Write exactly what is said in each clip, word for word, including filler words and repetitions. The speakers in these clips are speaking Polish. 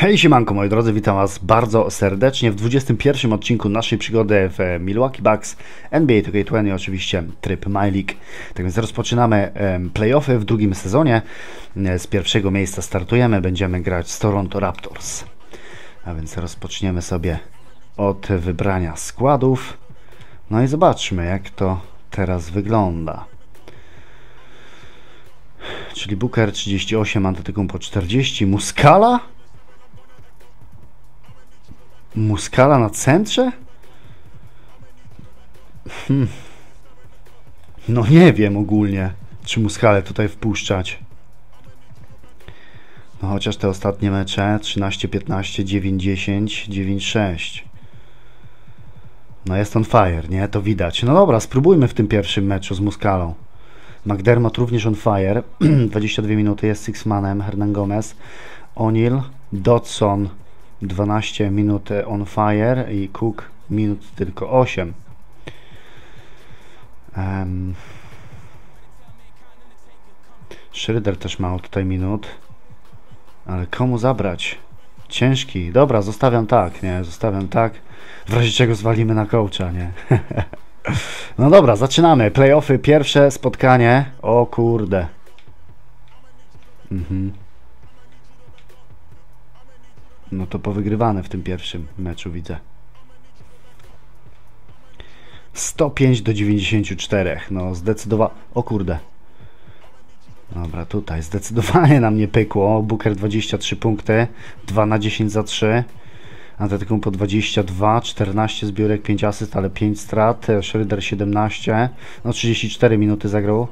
Hej siemanko moi drodzy, witam was bardzo serdecznie w dwudziestym pierwszym odcinku naszej przygody w Milwaukee Bucks, N B A two K twenty, oczywiście tryb MyLeague. Tak więc rozpoczynamy playoffy w drugim sezonie, z pierwszego miejsca startujemy, będziemy grać z Toronto Raptors. A więc rozpoczniemy sobie od wybrania składów, no i zobaczmy jak to teraz wygląda. Czyli Booker trzydzieści osiem, Antetokounmpo czterdzieści, Muscala? Muscala na centrze? Hmm. No nie wiem ogólnie, czy Muscalę tutaj wpuszczać. No chociaż te ostatnie mecze trzynaście, piętnaście, dziewięć, dziesięć, dziewięć, sześć. No jest on fire, nie? To widać. No dobra, spróbujmy w tym pierwszym meczu z Muscalą. McDermott również on fire. dwadzieścia dwie minuty, jest six manem. Hernangómez, O'Neal, Dodson dwanaście minut on fire i Cook minut tylko osiem. um, Schroeder też ma tutaj minut, ale komu zabrać? Ciężki, dobra, zostawiam tak, nie, zostawiam tak, w razie czego zwalimy na coacha, nie? No dobra, zaczynamy playoffy, pierwsze spotkanie, o kurde. mhm No to powygrywane w tym pierwszym meczu widzę. sto pięć do dziewięćdziesięciu czterech. No zdecydowanie... O kurde. Dobra, tutaj zdecydowanie nam nie pykło. Booker dwadzieścia trzy punkty. dwa na dziesięć za trzy. Antetokounmpo dwadzieścia dwa. czternaście zbiórek, pięć asyst, ale pięć strat. Schroeder siedemnaście. No trzydzieści cztery minuty zagrał.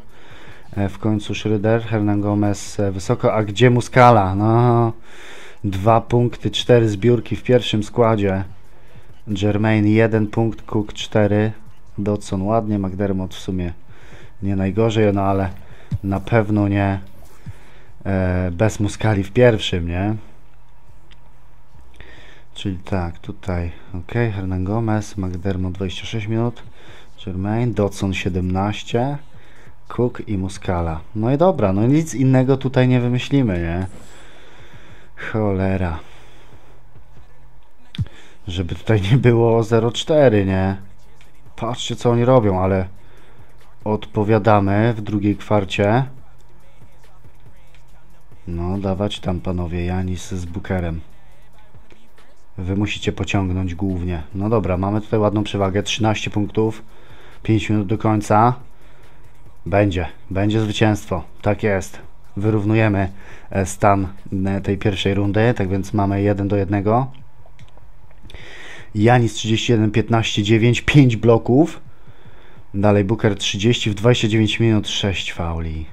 W końcu Schroeder. Hernangómez wysoko. A gdzie Muscala? No... dwa punkty, cztery zbiórki w pierwszym składzie. Germain jeden punkt, Cook cztery, Dodson ładnie, McDermott w sumie nie najgorzej, no ale na pewno nie e, bez Muscali w pierwszym, nie? Czyli tak, tutaj ok, Hernangómez, McDermott dwadzieścia sześć minut, Germain, Dodson siedemnaście, Cook i Muscala. No i dobra, no nic innego tutaj nie wymyślimy, nie? Cholera. Żeby tutaj nie było zero cztery, nie? Patrzcie co oni robią, ale odpowiadamy w drugiej kwarcie. No dawać tam panowie, Janis z Bookerem. Wy musicie pociągnąć głównie. No dobra, mamy tutaj ładną przewagę, trzynaście punktów, pięć minut do końca. Będzie, będzie zwycięstwo, tak jest. Wyrównujemy stan tej pierwszej rundy, tak więc mamy jeden do jednego. Janis trzydzieści jeden, piętnaście, dziewięć, pięć bloków. Dalej Booker trzydzieści w dwadzieścia dziewięć minut, sześć fauli.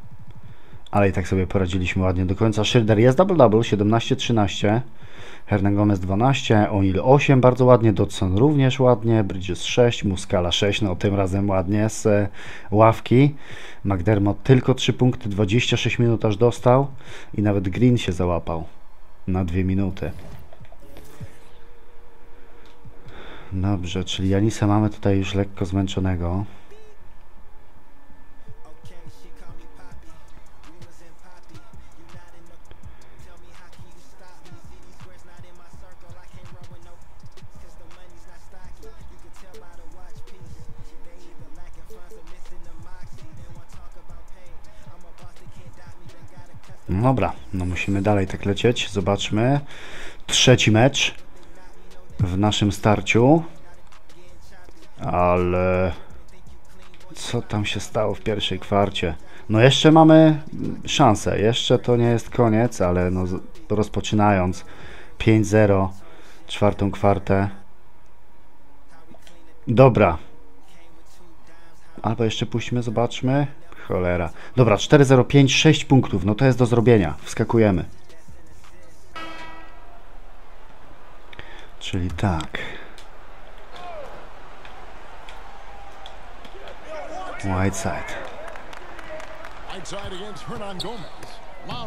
Ale i tak sobie poradziliśmy ładnie do końca. Schroeder jest double-double, siedemnaście, trzynaście. Hernangómez dwanaście, O'Neal osiem, bardzo ładnie, Dodson również ładnie, Bridges sześć, Muscala sześć, no tym razem ładnie z e, ławki. McDermott tylko trzy punkty, dwadzieścia sześć minut aż dostał i nawet Green się załapał na dwie minuty. Dobrze, czyli Janisa mamy tutaj już lekko zmęczonego. Dobra, no musimy dalej tak lecieć, zobaczmy. Trzeci mecz w naszym starciu. Ale co tam się stało w pierwszej kwarcie? No jeszcze mamy szansę, jeszcze to nie jest koniec, ale no rozpoczynając pięć zero, czwartą kwartę. Dobra. Albo jeszcze puśćmy, zobaczmy. Cholera. Dobra, cztery zero pięć, sześć punktów. No to jest do zrobienia. Wskakujemy. Czyli tak. Whiteside.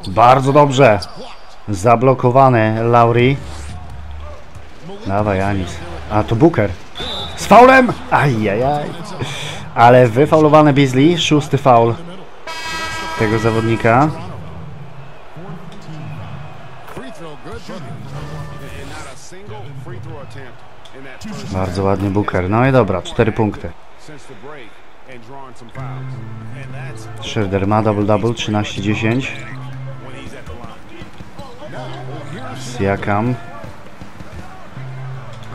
Bardzo dobrze. Zablokowany Lowry. Dawaj, Janis. A, to Booker. Z faulem! Ajajaj. Ale wyfaulowany Beasley, szósty faul tego zawodnika. Bardzo ładnie Booker. No i dobra, cztery punkty. Schroeder ma double-double, trzynaście dziesięć. Siakam.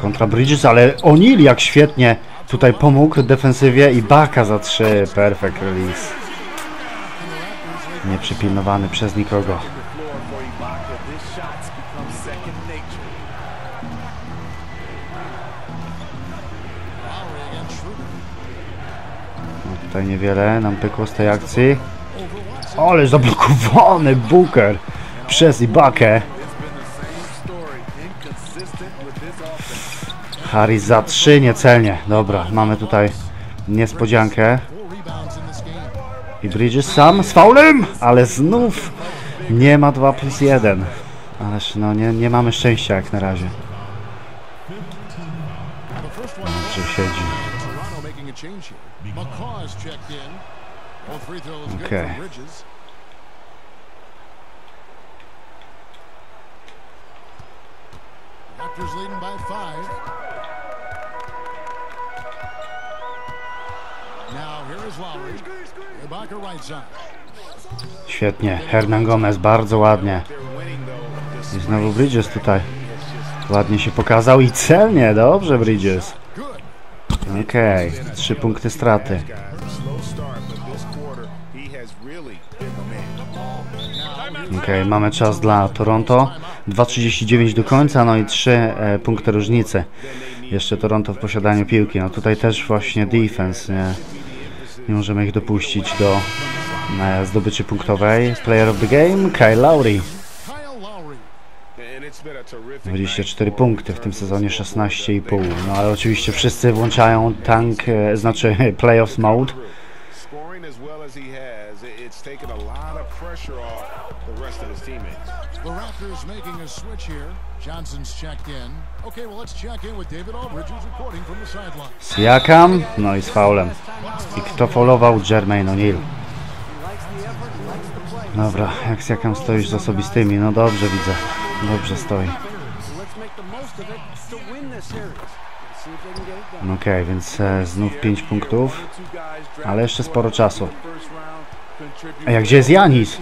Kontra Bridges, ale O'Neal jak świetnie tutaj pomógł defensywie i Ibaka za trzy. Perfect release. Nie przypilnowany przez nikogo. No, tutaj niewiele nam pykło z tej akcji. Ale zablokowany Booker przez Ibakę. Harris za trzy, niecelnie. Dobra, mamy tutaj niespodziankę. I Bridges sam z faulem, ale znów nie ma dwa plus jeden. Ależ no nie, nie mamy szczęścia jak na razie. Dobrze siedzi. Okej. Okay. Świetnie, Hernangómez bardzo ładnie. I znowu Bridges tutaj ładnie się pokazał i celnie, dobrze Bridges. Okej, okay. Trzy punkty straty. Okej, okay, mamy czas dla Toronto. dwa trzydzieści dziewięć do końca, no i trzy e, punkty różnicy. Jeszcze Toronto w posiadaniu piłki. No tutaj też właśnie defense, nie, nie możemy ich dopuścić do e, zdobyczy punktowej. Player of the game, Kyle Lowry. dwadzieścia cztery punkty w tym sezonie, szesnaście i pół. No ale oczywiście wszyscy włączają tank, e, znaczy playoffs mode. The Raptors making a switch here. Johnson's checked in. Okay, well let's check in with David Aldridge who's reporting from the sideline. Siakam, no i z faulem. I kto faulował? Germain O'Neal. Dobra, jak Siakam stoisz z osobistymi, no dobrze widzę. Dobrze stoi. Okej, okay, więc e, znów pięć punktów. Ale jeszcze sporo czasu. A jak gdzie jest Janis?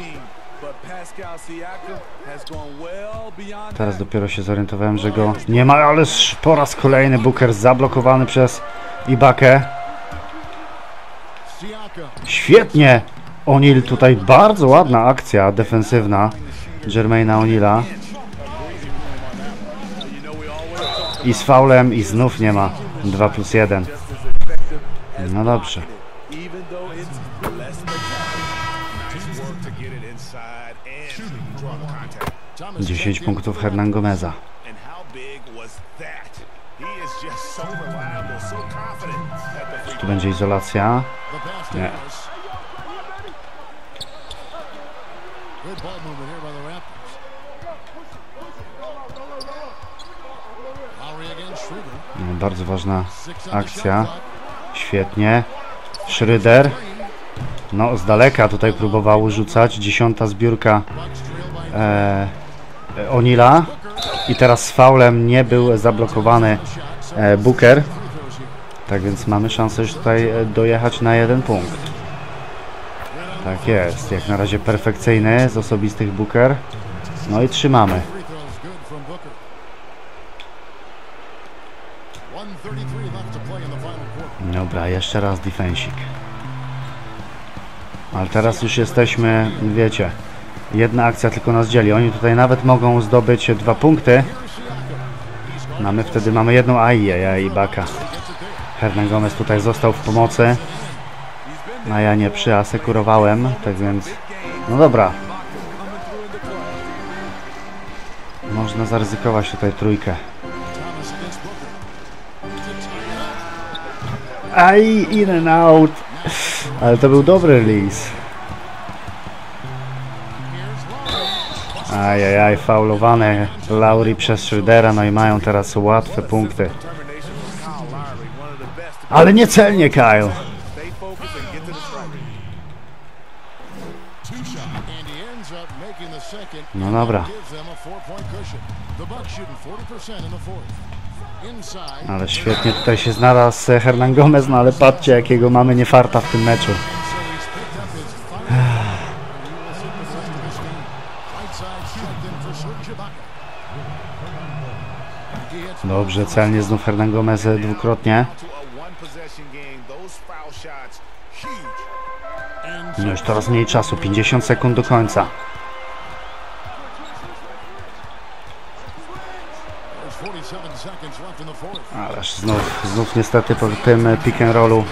Teraz dopiero się zorientowałem, że go nie ma, ale po raz kolejny Booker zablokowany przez Ibakę. Świetnie! O'Neal tutaj, bardzo ładna akcja defensywna Germaina O'Neala. I z faulem i znów nie ma dwa plus jeden. No dobrze. dziesięć punktów Hernangómeza. Czy tu będzie izolacja? Nie. Bardzo ważna akcja. Świetnie. Schroeder. No z daleka tutaj próbował rzucać. Dziesiąta zbiórka e, O'Neala. I teraz z faulem nie był zablokowany e, Booker. Tak więc mamy szansę już tutaj dojechać na jeden punkt. Tak jest. Jak na razie perfekcyjny z osobistych Booker. No i trzymamy. Dobra, jeszcze raz defensik. Ale teraz już jesteśmy, wiecie, jedna akcja tylko nas dzieli. Oni tutaj nawet mogą zdobyć dwa punkty. A my wtedy mamy jedną aję i Ibaka. Hernangómez tutaj został w pomocy. A ja nie przyasekurowałem, tak więc... No dobra. Można zaryzykować tutaj trójkę. Aj, in and out. Ale to był dobry release. Ajajaj, faulowany Lowry przez Schroedera, no i mają teraz łatwe punkty. Ale niecelnie Kyle. No dobra. Ale świetnie tutaj się znalazł Hernangómez, no ale patrzcie jakiego mamy niefarta w tym meczu. Dobrze, celnie znów Hernangómez dwukrotnie. No już coraz mniej czasu, pięćdziesiąt sekund do końca. Ależ znów, znów niestety po tym pick and rollu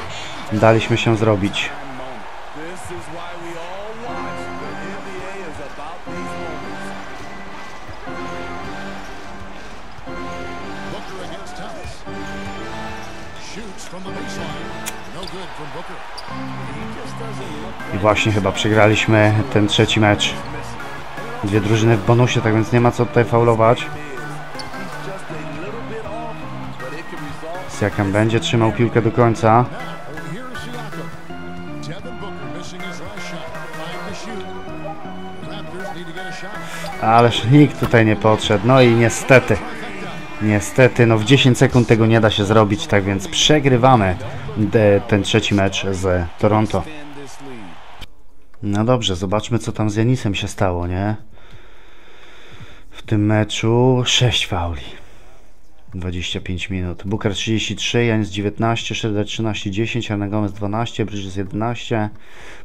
daliśmy się zrobić. I właśnie chyba przegraliśmy ten trzeci mecz. Dwie drużyny w bonusie, tak więc nie ma co tutaj faulować. Siakam będzie trzymał piłkę do końca. Ależ nikt tutaj nie podszedł. No i niestety, niestety, no w dziesięć sekund tego nie da się zrobić, tak więc przegrywamy ten trzeci mecz z Toronto. No dobrze, zobaczmy co tam z Janisem się stało, nie? W tym meczu sześć fauli. dwadzieścia pięć minut. Booker trzydzieści trzy, Janis dziewiętnaście, Schroeder trzynaście, dziesięć, Hernangómez dwanaście, Bridges jedenaście,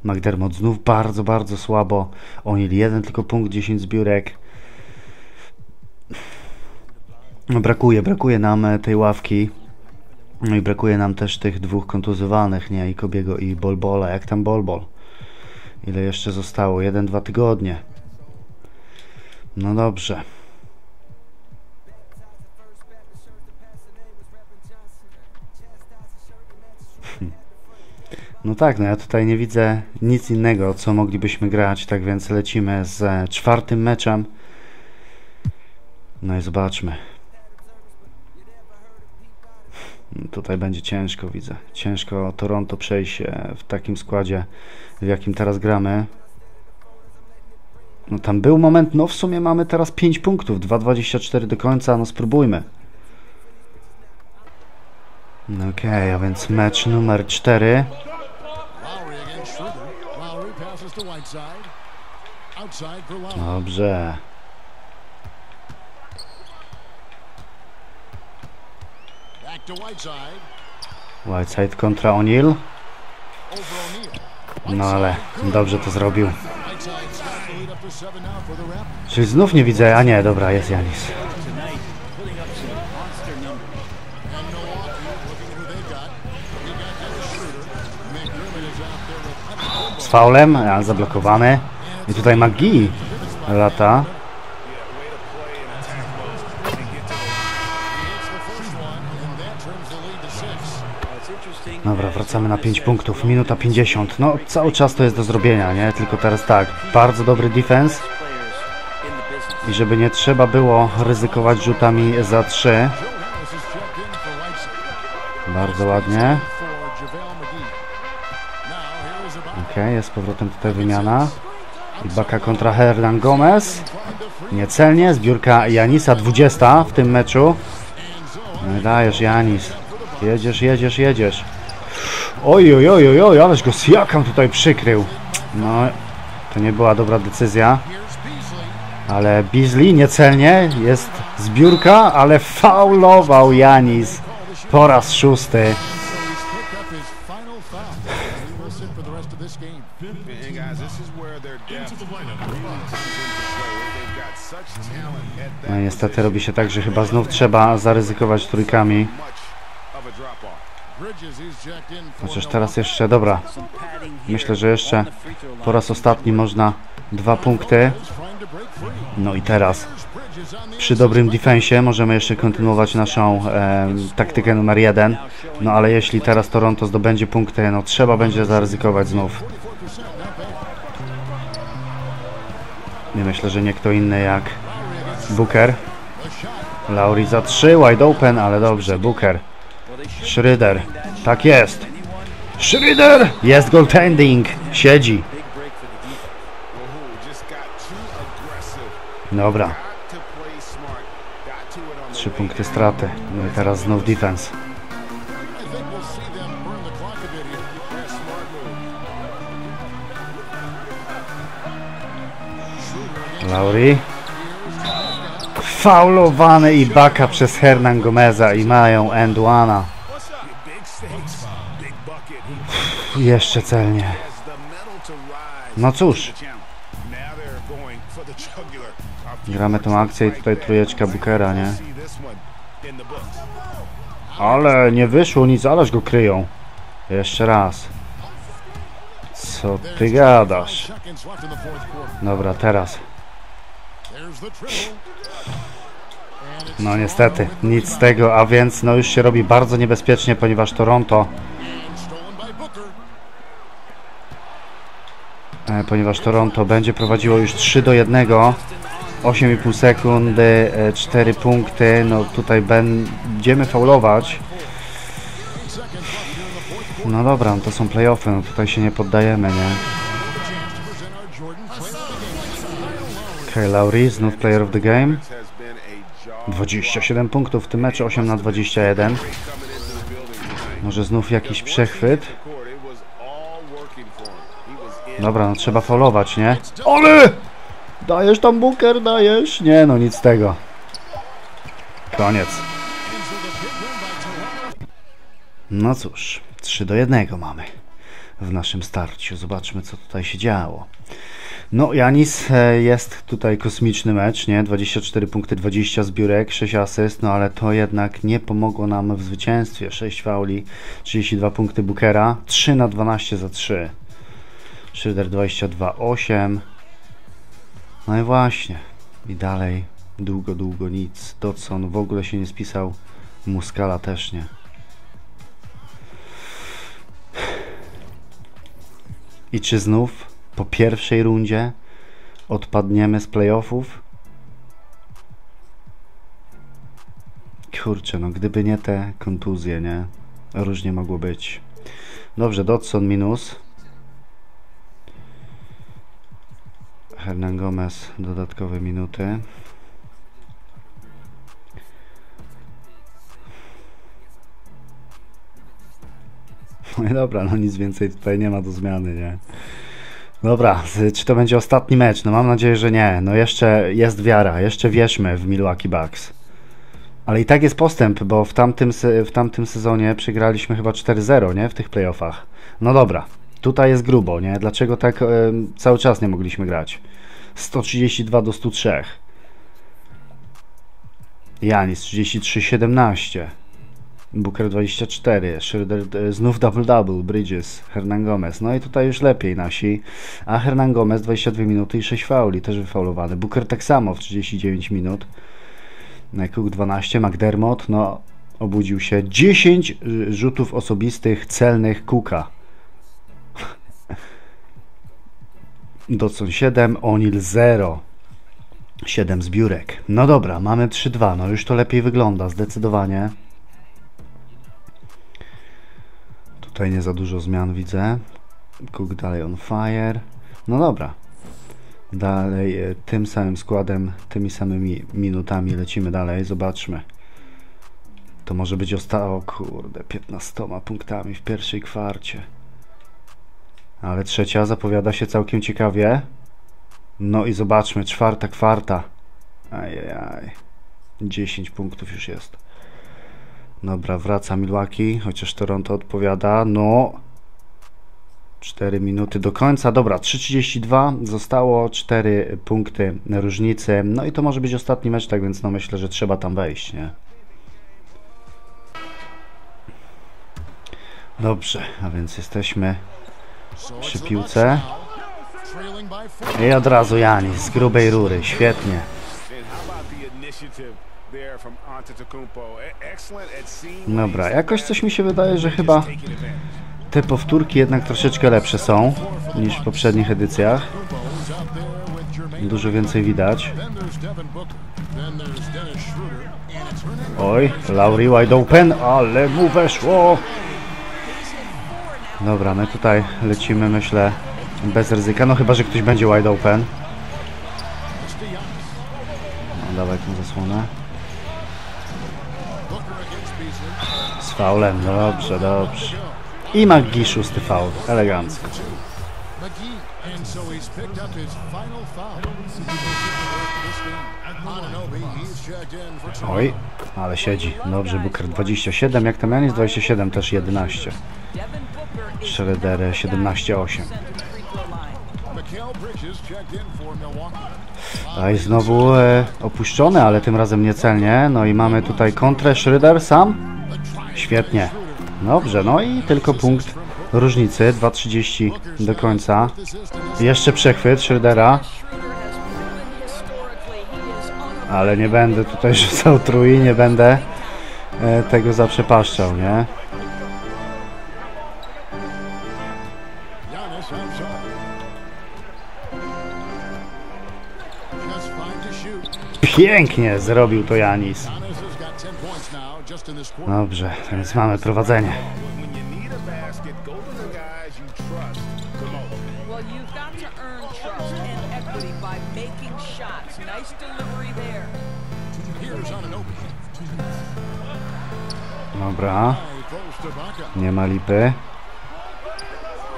McDermott znów bardzo, bardzo słabo. O'Neal jeden tylko punkt, dziesięć zbiórek. Brakuje, brakuje nam tej ławki. No i brakuje nam też tych dwóch kontuzjowanych, nie? I Kobiego i Bol Bola. Jak tam Bol Bol? Ile jeszcze zostało? jeden, dwa tygodnie. No dobrze. No tak, no ja tutaj nie widzę nic innego, co moglibyśmy grać, tak więc lecimy z czwartym meczem. No i zobaczmy. Tutaj będzie ciężko, widzę. Ciężko Toronto przejść w takim składzie, w jakim teraz gramy. No tam był moment, no w sumie mamy teraz pięć punktów, dwa dwadzieścia cztery do końca, no spróbujmy. No okej, okay, a więc mecz numer cztery. Dobrze. Whiteside kontra O'Neal. No ale dobrze to zrobił. Czyli znów nie widzę, a nie, dobra, jest Janis. Z faulem, a zablokowany. I tutaj McGee lata. Dobra, wracamy na pięć punktów, minuta pięćdziesiąt. No, cały czas to jest do zrobienia, nie? Tylko teraz tak, bardzo dobry defense. I żeby nie trzeba było ryzykować rzutami za trzy. Bardzo ładnie. Ok, jest z powrotem tutaj wymiana. Ibaka kontra Hernangómez. Niecelnie, zbiórka Janisa, dwudziesta w tym meczu. No i dajesz, Janis. Jedziesz, jedziesz, jedziesz. Oj, oj, oj, oj, ależ go Siakam tutaj przykrył. No, to nie była dobra decyzja. Ale Beasley niecelnie, jest zbiórka, ale faulował Janis. Po raz szósty. No niestety robi się tak, że chyba znów trzeba zaryzykować trójkami. Chociaż teraz jeszcze, dobra, myślę, że jeszcze po raz ostatni można dwa punkty. No i teraz przy dobrym defensie możemy jeszcze kontynuować naszą e, taktykę numer jeden. No ale jeśli teraz Toronto zdobędzie punkty, no trzeba będzie zaryzykować znów. I myślę, że nie kto inny jak Booker. Lowry za trzy, wide open, ale dobrze, Booker. Schroeder, tak jest. Schroeder, jest goaltending, siedzi. Dobra. Trzy punkty straty. No i teraz znów defense. Lowry. Faulowany Ibaka przez Hernangómeza i mają end one'a. Jeszcze celnie. No cóż. Gramy tą akcję i tutaj trójeczka Bookera, nie? Ale nie wyszło nic, ależ go kryją. Jeszcze raz. Co ty gadasz? Dobra, teraz. No niestety, nic z tego, a więc no już się robi bardzo niebezpiecznie, ponieważ Toronto... Ponieważ Toronto będzie prowadziło już trzy do jednego, osiem i pół sekundy, cztery punkty, no tutaj będziemy faulować. No dobra, no to są playoffy, no tutaj się nie poddajemy, nie? Okej, okay, Lowry, znów player of the game. dwadzieścia siedem punktów w tym meczu, osiem na dwadzieścia jeden. Może znów jakiś przechwyt? Dobra, no trzeba faulować, nie? Ale! Dajesz tam Booker, dajesz? Nie, no nic z tego. Koniec. No cóż, trzy do jednego mamy w naszym starciu. Zobaczmy, co tutaj się działo. No, Janis jest tutaj kosmiczny mecz, nie? dwadzieścia cztery punkty, dwadzieścia zbiórek, sześć asyst, no ale to jednak nie pomogło nam w zwycięstwie. sześć fauli, trzydzieści dwa punkty Bookera, trzy na dwanaście za trzy. Schroeder dwadzieścia dwa osiem. No i właśnie. I dalej długo, długo nic. Dodson w ogóle się nie spisał. Muscala też nie. I czy znów po pierwszej rundzie odpadniemy z playoffów? Kurczę, no gdyby nie te kontuzje, nie? Różnie mogło być. Dobrze, Dodson minus. Hernangómez dodatkowe minuty. No i dobra, no nic więcej tutaj nie ma do zmiany, nie? Dobra, czy to będzie ostatni mecz? No mam nadzieję, że nie. No jeszcze jest wiara, jeszcze wierzmy w Milwaukee Bucks. Ale i tak jest postęp, bo w tamtym, w tamtym sezonie przegraliśmy chyba cztery zero, nie? W tych playoffach. No dobra. Tutaj jest grubo, nie? Dlaczego tak y, cały czas nie mogliśmy grać? sto trzydzieści dwa do stu trzech. Janis trzydzieści trzy siedemnaście. Booker dwadzieścia cztery. Schroeder y, znów double-double. Bridges, Hernangómez. No i tutaj już lepiej nasi. A Hernangómez dwadzieścia dwie minuty i sześć fauli. Też wyfaulowany. Booker tak samo w trzydzieści dziewięć minut. Cook dwanaście. McDermott, no obudził się. dziesięć rzutów osobistych celnych Cooka. Dodson siedem, O'Neal zero, siedem zbiórek. No dobra, mamy trzy dwa, no już to lepiej wygląda, zdecydowanie. Tutaj nie za dużo zmian widzę. Cook dalej on fire. No dobra. Dalej tym samym składem, tymi samymi minutami lecimy dalej, zobaczmy. To może być osta... O kurde, piętnastoma punktami w pierwszej kwarcie. Ale trzecia zapowiada się całkiem ciekawie. No i zobaczmy, czwarta kwarta. Ajajaj. dziesięć punktów już jest. Dobra, wraca Milwaukee, chociaż Toronto odpowiada. No. cztery minuty do końca. Dobra, trzy trzydzieści dwa. Zostało cztery punkty różnicy. No i to może być ostatni mecz, tak więc no myślę, że trzeba tam wejść, nie? Dobrze, a więc jesteśmy... przy piłce i od razu Janis z grubej rury, świetnie. Dobra, jakoś coś mi się wydaje, że chyba te powtórki jednak troszeczkę lepsze są niż w poprzednich edycjach. Dużo więcej widać. Oj, Lowry wide open, ale mu weszło. Dobra, my tutaj lecimy, myślę, bez ryzyka, no chyba, że ktoś będzie wide open. No, dawaj tą zasłonę. Z faulem, no dobrze, dobrze. I McGee szósty faul, elegancko. Oj, ale siedzi. Dobrze, Booker dwadzieścia siedem, jak tam jest dwadzieścia siedem, też jedenaście. Schroeder siedemnaście osiem. A i znowu e, opuszczony, ale tym razem niecelnie. No i mamy tutaj kontrę, Schroeder sam. Świetnie. Dobrze, no i tylko punkt różnicy, dwa trzydzieści do końca. Jeszcze przechwyt Schroedera. Ale nie będę tutaj rzucał trój, nie będę e, tego zaprzepaszczał, nie? Pięknie zrobił to Janis. Dobrze, więc mamy prowadzenie. Dobra. Nie ma lipy.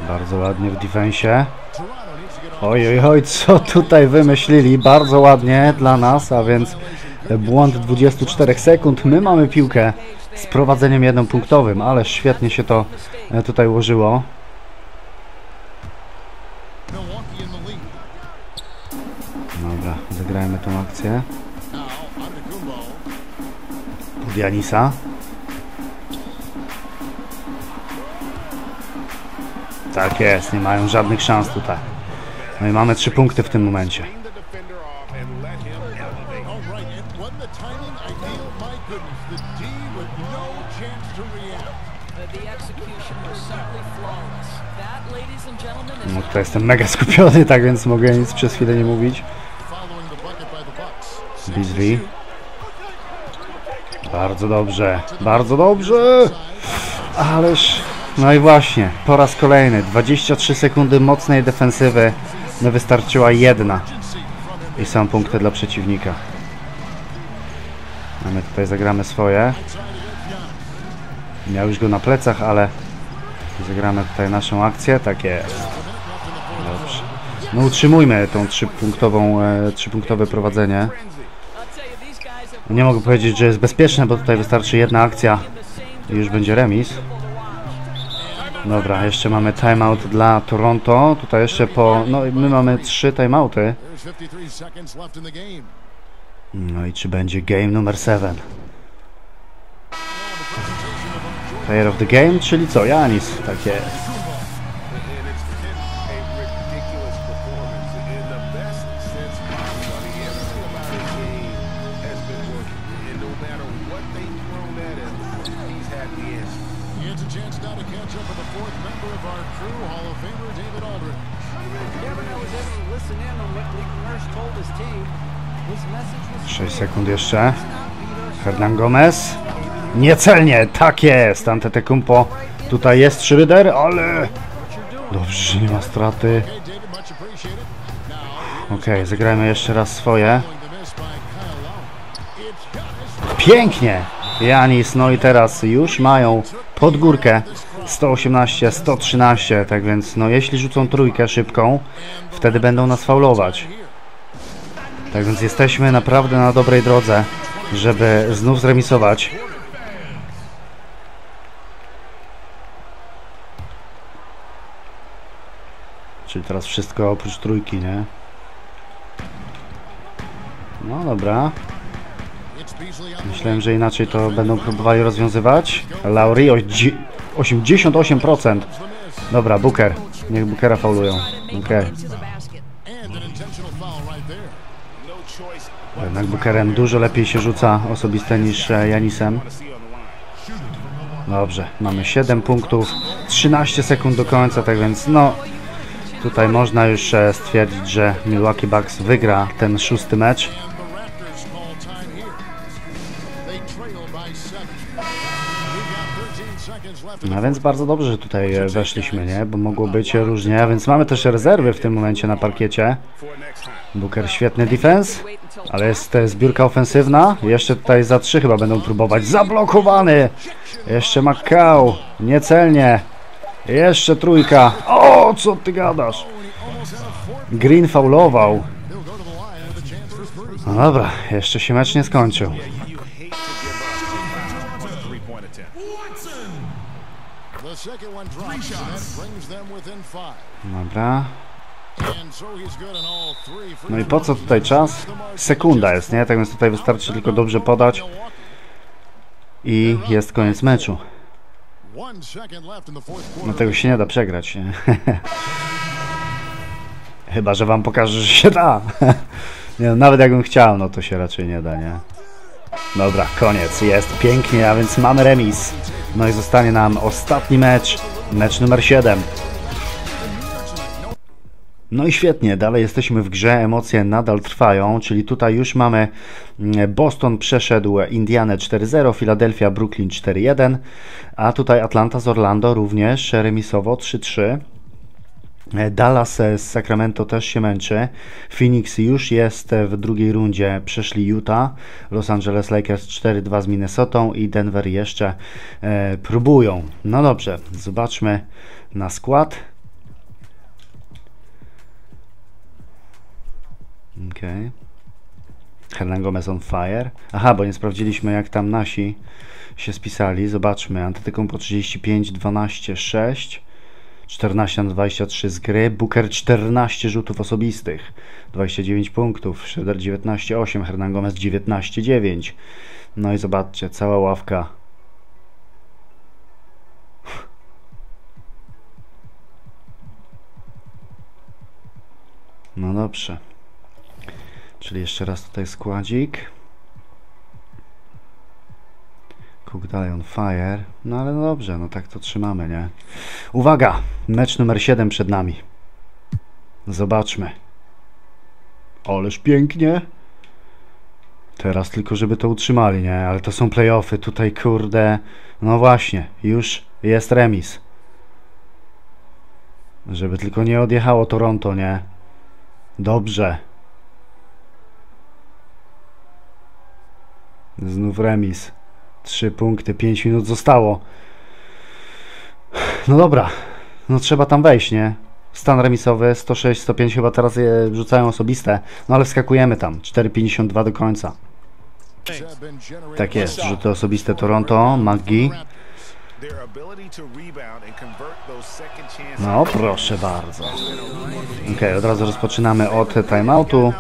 Bardzo ładnie w defensie. Oj, oj, oj, co tutaj wymyślili? Bardzo ładnie dla nas, a więc błąd dwudziestu czterech sekund. My mamy piłkę z prowadzeniem jednopunktowym, ale świetnie się to tutaj ułożyło. Dobra, zagrajmy tą akcję. Pod Janisa. Tak jest, nie mają żadnych szans tutaj. No i mamy trzy punkty w tym momencie. No tutaj jestem mega skupiony, tak więc mogę nic przez chwilę nie mówić. Beasley. Bardzo dobrze, bardzo dobrze! Ależ... No i właśnie, po raz kolejny dwadzieścia trzy sekundy mocnej defensywy. No wystarczyła jedna i są punkty dla przeciwnika. A my tutaj zagramy swoje. Miał już go na plecach, ale zagramy tutaj naszą akcję. Tak jest. Dobrze. No utrzymujmy tą trzypunktową, e, trzypunktowe prowadzenie. Nie mogę powiedzieć, że jest bezpieczne, bo tutaj wystarczy jedna akcja i już będzie remis. Dobra, jeszcze mamy timeout dla Toronto. Tutaj jeszcze po... No my mamy trzy timeouty. No i czy będzie game numer siedem? Player of the game, czyli co? Janis, tak jest. sześć sekund jeszcze. Hernangómez. Niecelnie, tak jest. Antetokounmpo. Tutaj jest Schroeder, ale... Dobrze, że nie ma straty. Okej, okay, zagrajmy jeszcze raz swoje. Pięknie. Janis, no i teraz już mają pod górkę. sto osiemnaście, sto trzynaście, tak więc no jeśli rzucą trójkę szybką, wtedy będą nas faulować. Tak więc jesteśmy naprawdę na dobrej drodze, żeby znów zremisować. Czyli teraz wszystko oprócz trójki, nie? No dobra. Myślałem, że inaczej to będą próbowali rozwiązywać. Lowry osiemdziesiąt osiem procent. Dobra, Booker. Niech Bookera faulują. Okej. Jednak Bookerem dużo lepiej się rzuca osobiste niż Janisem. Dobrze, mamy siedem punktów, trzynaście sekund do końca, tak więc no tutaj można już stwierdzić, że Milwaukee Bucks wygra ten szósty mecz. A więc bardzo dobrze, że tutaj weszliśmy, nie? Bo mogło być różnie, a więc mamy też rezerwy w tym momencie na parkiecie. Booker świetny defense, ale jest zbiórka ofensywna. Jeszcze tutaj za trzy chyba będą próbować. Zablokowany! Jeszcze Macau, niecelnie. Jeszcze trójka. O, co ty gadasz? Green faulował. No dobra, jeszcze się mecz nie skończył. Dobra. No i po co tutaj czas? Sekunda jest, nie? Tak więc tutaj wystarczy tylko dobrze podać. I jest koniec meczu. No tego się nie da przegrać. Nie? Chyba, że wam pokażę, że się da. Nie, no, nawet jakbym chciał, no to się raczej nie da, nie? Dobra, koniec, jest pięknie, a więc mamy remis. No i zostanie nam ostatni mecz, mecz numer siedem. No i świetnie, dalej jesteśmy w grze, emocje nadal trwają, czyli tutaj już mamy Boston przeszedł Indianę cztery zero, Philadelphia, Brooklyn cztery jeden, a tutaj Atlanta z Orlando również remisowo trzy trzy. Dallas z Sacramento też się męczy. Phoenix już jest w drugiej rundzie, przeszli Utah. Los Angeles Lakers cztery dwa z Minnesotą i Denver jeszcze e, próbują. No dobrze, zobaczmy na skład. Okej. Hernangómez on fire. Aha, bo nie sprawdziliśmy, jak tam nasi się spisali. Zobaczmy. Antetokounmpo trzydzieści pięć, dwanaście, sześć. czternaście na dwadzieścia trzy z gry, Booker czternaście rzutów osobistych, dwadzieścia dziewięć punktów, Schroeder dziewiętnaście osiem, Hernangómez dziewiętnaście dziewięć. No i zobaczcie, cała ławka. No dobrze. Czyli jeszcze raz tutaj składzik. Cook dalej on fire, no ale no dobrze, no tak to trzymamy, nie? Uwaga, mecz numer siedem przed nami. Zobaczmy. Ależ pięknie. Teraz tylko, żeby to utrzymali, nie? Ale to są playoffy, tutaj kurde. No właśnie, już jest remis. Żeby tylko nie odjechało Toronto, nie? Dobrze. Znów remis. Trzy punkty, pięć minut zostało. No dobra, no trzeba tam wejść, nie? Stan remisowy, sto sześć, sto pięć, chyba teraz je rzucają osobiste. No ale wskakujemy tam, cztery pięćdziesiąt dwa do końca. Tak jest, rzuty osobiste Toronto, McGee. No proszę bardzo. Ok, od razu rozpoczynamy od timeoutu.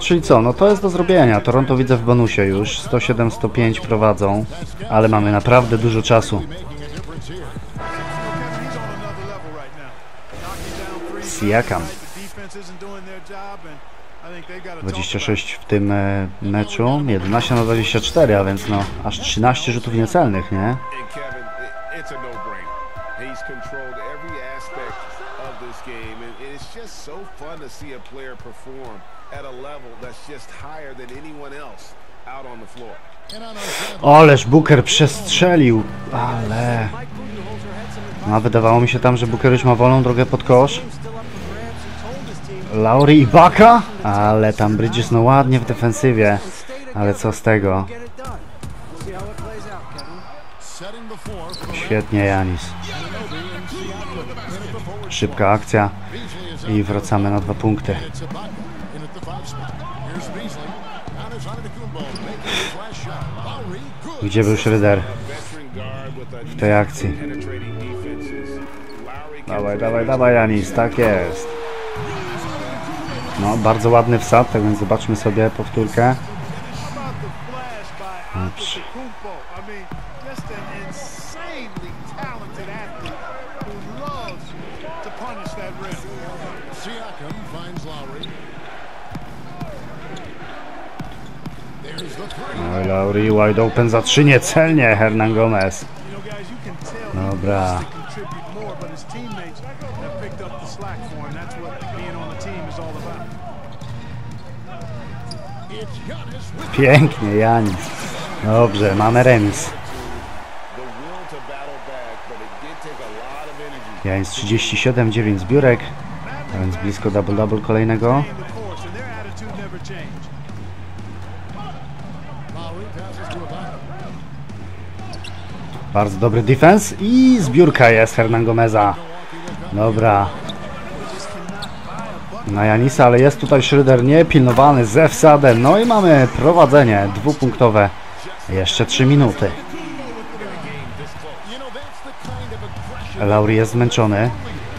Czyli co, no to jest do zrobienia. Toronto widzę w bonusie już, sto siedem, sto pięć prowadzą, ale mamy naprawdę dużo czasu. Siakam. dwadzieścia sześć w tym meczu, jedenaście na dwadzieścia cztery, a więc no aż trzynaście rzutów niecelnych, nie? Ależ Booker przestrzelił, ale... No, wydawało mi się tam, że Booker już ma wolną drogę pod kosz. Lowry i Ibaka, ale tam Bridges no ładnie w defensywie, ale co z tego? Świetnie Janis. Szybka akcja i wracamy na dwa punkty. Gdzie był Schroeder w tej akcji? Dawaj, dawaj, dawaj Janis, tak jest. No, bardzo ładny wsad, tak więc zobaczmy sobie powtórkę. Dobrze. No, Lowry wide open za trzy, niecelnie Hernangómez. Dobra. Pięknie, Janis. Dobrze, mamy remis. Ja jest trzydzieści siedem dziewięć zbiórek, a więc blisko double-double kolejnego. Bardzo dobry defense i zbiórka jest Hernangómeza. Dobra. Na Janisa, ale jest tutaj Schroeder niepilnowany ze wsadem. No i mamy prowadzenie dwupunktowe. Jeszcze trzy minuty. Lowry jest zmęczony.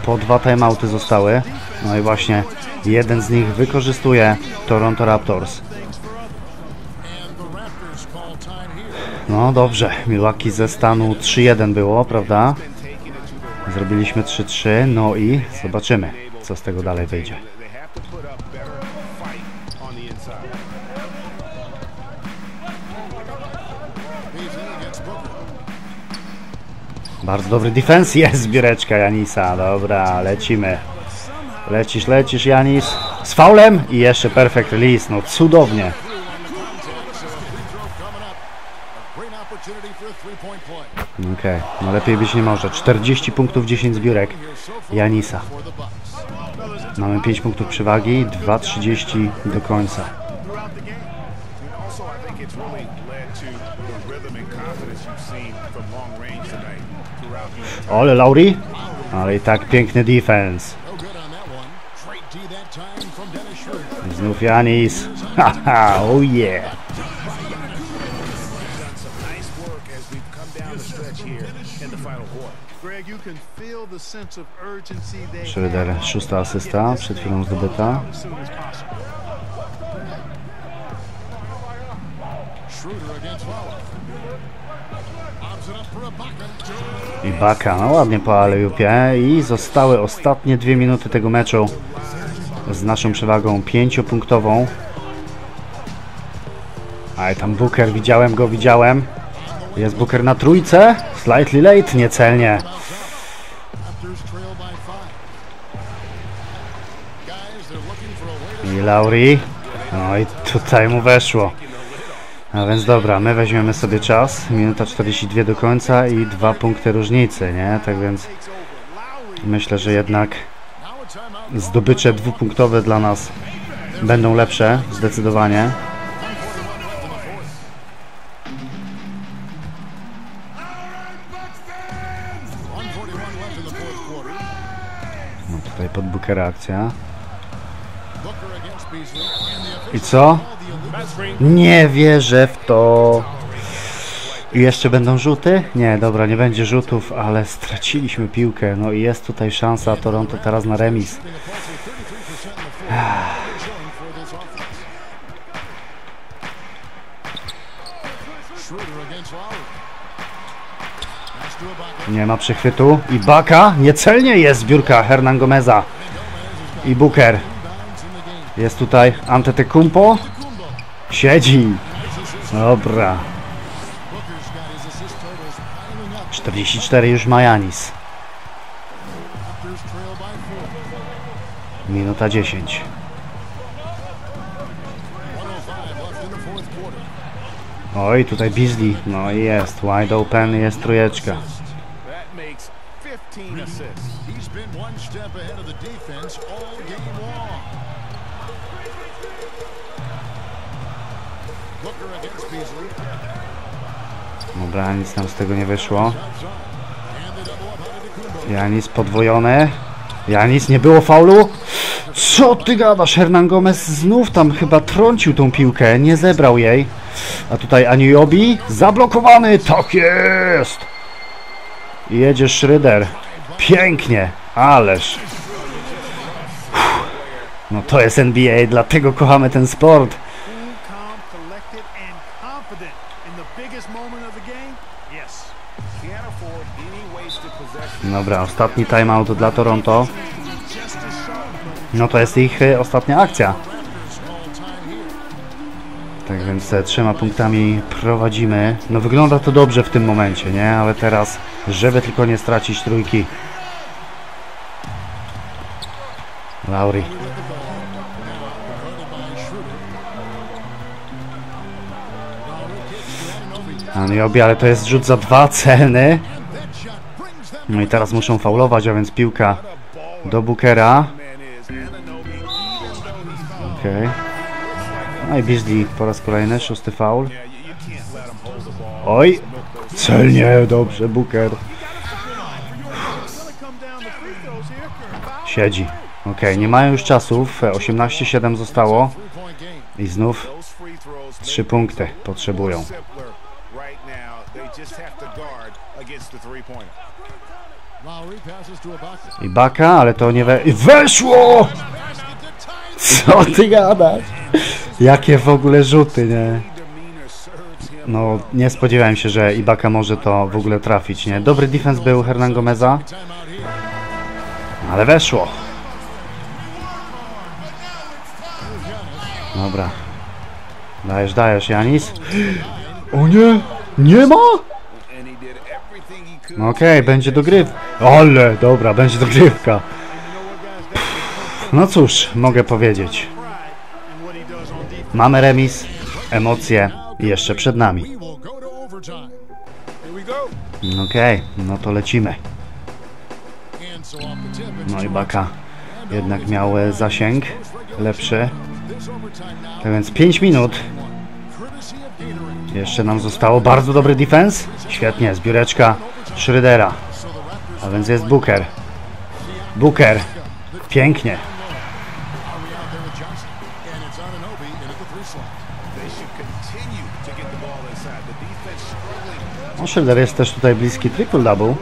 Po dwa timeouty zostały. No i właśnie jeden z nich wykorzystuje Toronto Raptors. No dobrze, Milwaukee ze stanu trzy jeden było, prawda? Zrobiliśmy trzy trzy, no i zobaczymy, co z tego dalej wyjdzie. Bardzo dobry defense, jest zbióreczka Janisa, dobra, lecimy. Lecisz, lecisz Janis, z faulem i jeszcze perfect release, no cudownie. Okej, okay. No lepiej być nie może. czterdzieści punktów, dziesięć zbiórek Janisa. Mamy pięć punktów przewagi, dwa trzydzieści do końca. Ole Lowry, ale i tak piękny defense. Znów Janis. Haha, oh yeah. Schroeder, szósta asysta, przed chwilą zdobyta. Ibaka, no ładnie po alejupie i zostały ostatnie dwie minuty tego meczu z naszą przewagą pięciopunktową. Ale tam Booker, widziałem go, widziałem. Jest Booker na trójce, slightly late, niecelnie. I Lowry, no i tutaj mu weszło. A więc dobra, my weźmiemy sobie czas, minuta czterdzieści dwa do końca i dwa punkty różnicy, nie? Tak więc myślę, że jednak zdobycze dwupunktowe dla nas będą lepsze, zdecydowanie. Tutaj pod Bookera akcja. I co? Nie wierzę w to. I jeszcze będą rzuty? Nie, dobra, nie będzie rzutów, ale straciliśmy piłkę. No i jest tutaj szansa Toronto teraz na remis. Nie ma przechwytu. Ibaka, niecelnie jest zbiórka Hernangómeza. I Booker. Jest tutaj Antetokounmpo. Siedzi. Dobra. czterdzieści cztery już ma Janis. Minuta dziesięć. Oj, tutaj Beasley. No i jest. Wide open, jest trójeczka. Dobra, nic nam z tego nie wyszło. Janis podwojony. Janis, nie było faulu. Co ty gadasz? Hernangómez znów tam chyba trącił tą piłkę, nie zebrał jej. A tutaj Anunoby zablokowany, tak jest. I jedzie Schroeder. Pięknie, ależ. Uff. No to jest N B A, dlatego kochamy ten sport. Dobra, ostatni timeout dla Toronto. No to jest ich ostatnia akcja. Tak więc trzema punktami prowadzimy. No wygląda to dobrze w tym momencie, nie? Ale teraz, żeby tylko nie stracić trójki. Lowry. Anunoby, ale to jest rzut za dwa, celny. No i teraz muszą faulować, a więc piłka do Bookera. Okej. Okay. No i Beasley po raz kolejny, szósty faul. Oj! Celnie, dobrze, Booker. Siedzi. Okej, okay, nie mają już czasów, osiemnaście siedem zostało. I znów trzy punkty potrzebują. Ibaka, ale to nie we... Weszło! Co ty gadasz? Jakie w ogóle rzuty, nie? No, nie spodziewałem się, że Ibaka może to w ogóle trafić, nie? Dobry defense był Hernangómeza. Ale weszło. Dobra. Dajesz, dajesz, Janis. O nie! Nie ma? Okej, okay, będzie dogrywka. Ale, dobra, będzie dogrywka. No cóż, mogę powiedzieć. Mamy remis, emocje jeszcze przed nami. Okej, okay, no to lecimy. No i Baka jednak miał zasięg lepszy. Tak więc pięć minut. Jeszcze nam zostało. Bardzo dobry defense. Świetnie, zbióreczka Schroedera. A więc jest Booker. Booker. Pięknie. No, Schroeder jest też tutaj bliski triple-double.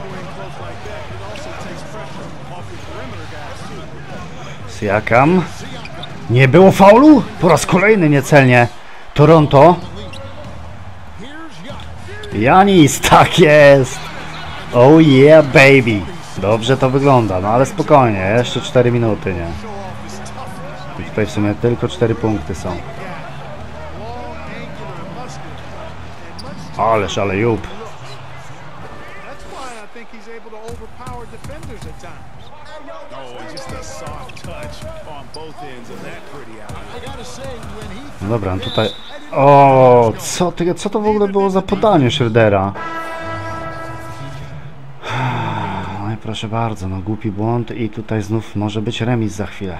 Siakam. Nie było faulu? Po raz kolejny niecelnie. Toronto. Janis, tak jest. Oh yeah, baby. Dobrze to wygląda, no ale spokojnie. Jeszcze cztery minuty, nie? I tutaj w sumie tylko cztery punkty są. Ależ, ale jup. No dobra, tutaj... O, co, ty, co to w ogóle było za podanie Schroedera? No i proszę bardzo, no głupi błąd i tutaj znów może być remis za chwilę.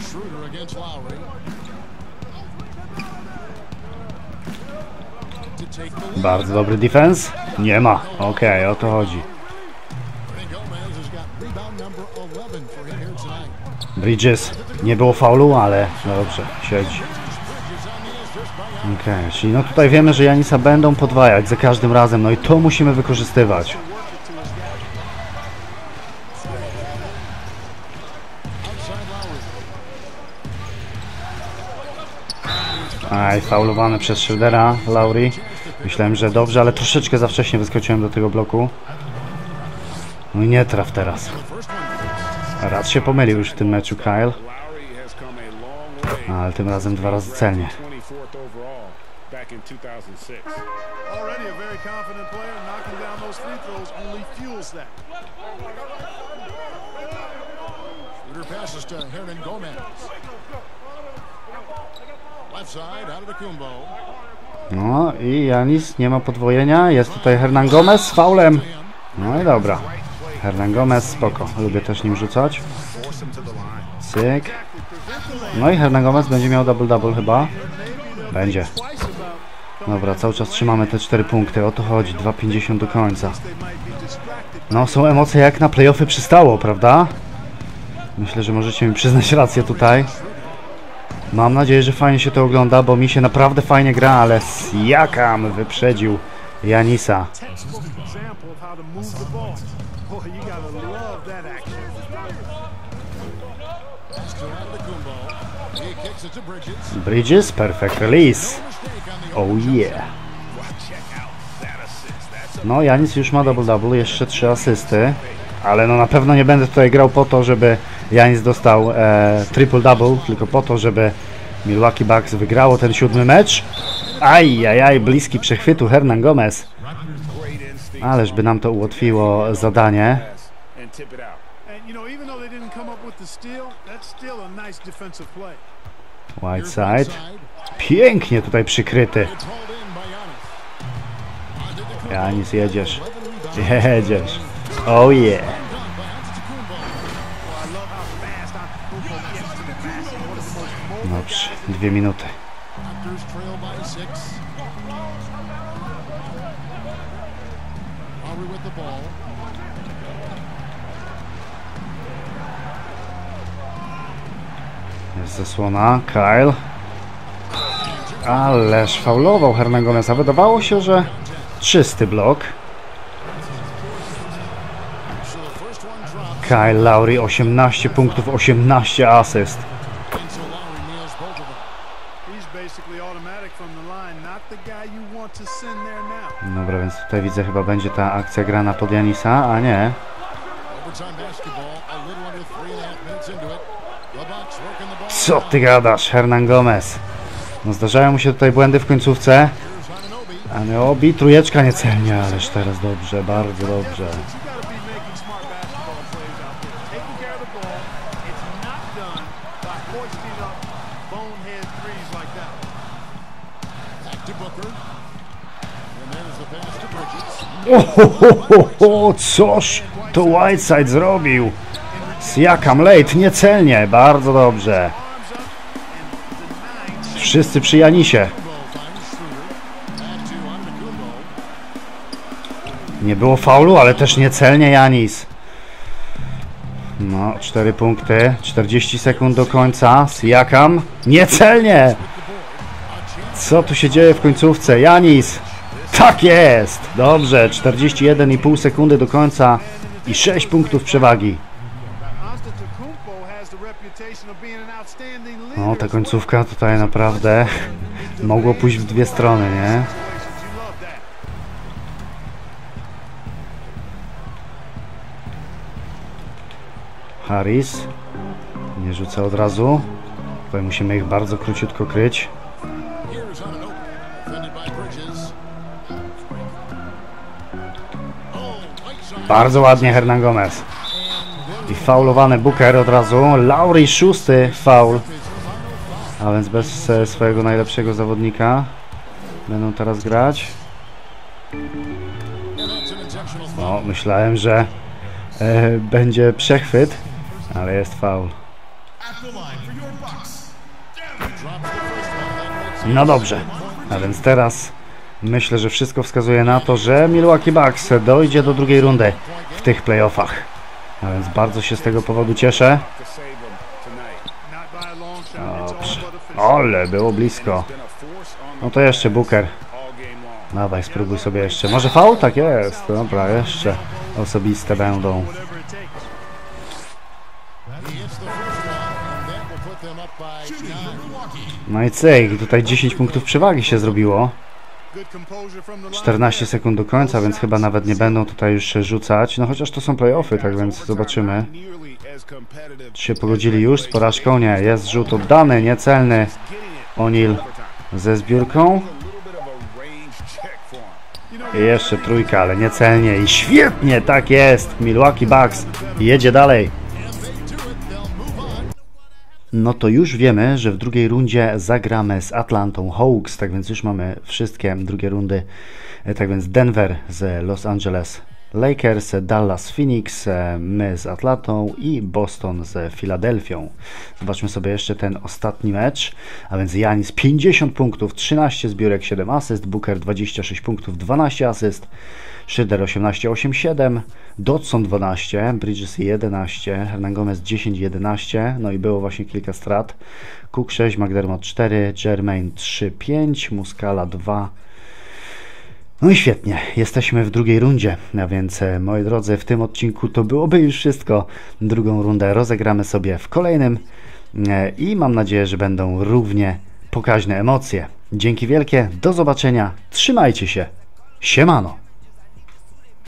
Schroeder against Lowry. Bardzo dobry defense. Nie ma. Okej, okay, o to chodzi. Bridges. Nie było faulu, ale no dobrze, siedzi. Okej, okay, czyli no tutaj wiemy, że Janisa będą podwajać za każdym razem, no i to musimy wykorzystywać. Aj, faulowany przez Schroedera, Lowry. Myślałem, że dobrze, ale troszeczkę za wcześnie wyskoczyłem do tego bloku. No i nie traf teraz. Raz się pomylił już w tym meczu Kyle. Ale tym razem dwa razy celnie. No i Janis nie ma podwojenia. Jest tutaj Hernangómez z faulem. No i dobra. Hernangómez spoko. Lubię też nim rzucać. Cyk. No i Hernangómez będzie miał double-double chyba. Będzie. Dobra, cały czas trzymamy te cztery punkty. O to chodzi. dwa pięćdziesiąt do końca. No są emocje jak na play-offy przystało, prawda? Myślę, że możecie mi przyznać rację tutaj. Mam nadzieję, że fajnie się to ogląda, bo mi się naprawdę fajnie gra, ale Siakam wyprzedził Janisa. Bridges, perfect release. Oh yeah. No, Janis już ma double-double, jeszcze trzy asysty. Ale no na pewno nie będę tutaj grał po to, żeby Janis dostał e, triple-double, tylko po to, żeby Milwaukee Bucks wygrało ten siódmy mecz. Ajajaj, bliski przechwytu Hernangómez. Ależ by nam to ułatwiło zadanie. Whiteside. Pięknie tutaj przykryty. Janis, jedziesz. Jedziesz. Oh yeah. Dobrze, dwie minuty. Jest zasłona, Kyle. Ależ faulował Hernangómeza. Wydawało się, że czysty blok. Kyle Lowry, osiemnaście punktów, osiemnaście asyst. Dobra, więc tutaj widzę, chyba będzie ta akcja grana pod Janisa, a nie. Co ty gadasz, Hernangómez? No zdarzają mu się tutaj błędy w końcówce. Anunoby, trójeczka niecelnie, ależ teraz dobrze, bardzo dobrze. Ohohoho, coż to Whiteside zrobił? Siakam late, niecelnie, bardzo dobrze. Wszyscy przy Janisie. Nie było faulu, ale też niecelnie Janis. No, cztery punkty, czterdzieści sekund do końca. Siakam, niecelnie! Co tu się dzieje w końcówce? Janis! Tak jest! Dobrze, czterdzieści jeden i pół sekundy do końca i sześć punktów przewagi. No, ta końcówka tutaj naprawdę mogło pójść w dwie strony, nie? Harris nie rzuca od razu. Tutaj musimy ich bardzo króciutko kryć. Bardzo ładnie Hernangómez. I faulowany Booker od razu. Lowry, szósty faul. A więc bez swojego najlepszego zawodnika będą teraz grać. No, myślałem, że e, będzie przechwyt, ale jest faul. No dobrze. A więc teraz... Myślę, że wszystko wskazuje na to, że Milwaukee Bucks dojdzie do drugiej rundy w tych playoffach. A więc bardzo się z tego powodu cieszę. Dobrze. Ale było blisko. No to jeszcze Booker. Dawaj, spróbuj sobie jeszcze. Może faul? Tak jest. Dobra, jeszcze osobiste będą. No i cyk, tutaj dziesięć punktów przewagi się zrobiło. czternaście sekund do końca, więc chyba nawet nie będą tutaj już rzucać. No chociaż to są play-offy, tak więc zobaczymy. Czy się pogodzili już z porażką? Nie, jest rzut oddany, niecelny. O'Neal ze zbiórką. I jeszcze trójka, ale niecelnie. I świetnie, tak jest. Milwaukee Bucks jedzie dalej. No to już wiemy, że w drugiej rundzie zagramy z Atlantą Hawks, tak więc już mamy wszystkie drugie rundy, tak więc Denver z Los Angeles Lakers, Dallas Phoenix, my z Atlantą i Boston z Filadelfią. Zobaczmy sobie jeszcze ten ostatni mecz, a więc Janis pięćdziesiąt punktów, trzynaście zbiórek, siedem asyst, Booker dwadzieścia sześć punktów, dwanaście asyst, Schroeder osiemnaście osiem siedem, Dodson dwanaście, Bridges jedenaście, Hernangómez dziesięć jedenaście, no i było właśnie kilka strat, Cook sześć, McDermott cztery, Germain trzy pięć, Muscala dwa. No i świetnie, jesteśmy w drugiej rundzie, a więc moi drodzy, w tym odcinku to byłoby już wszystko. Drugą rundę rozegramy sobie w kolejnym i mam nadzieję, że będą równie pokaźne emocje. Dzięki wielkie, do zobaczenia, trzymajcie się, siemano!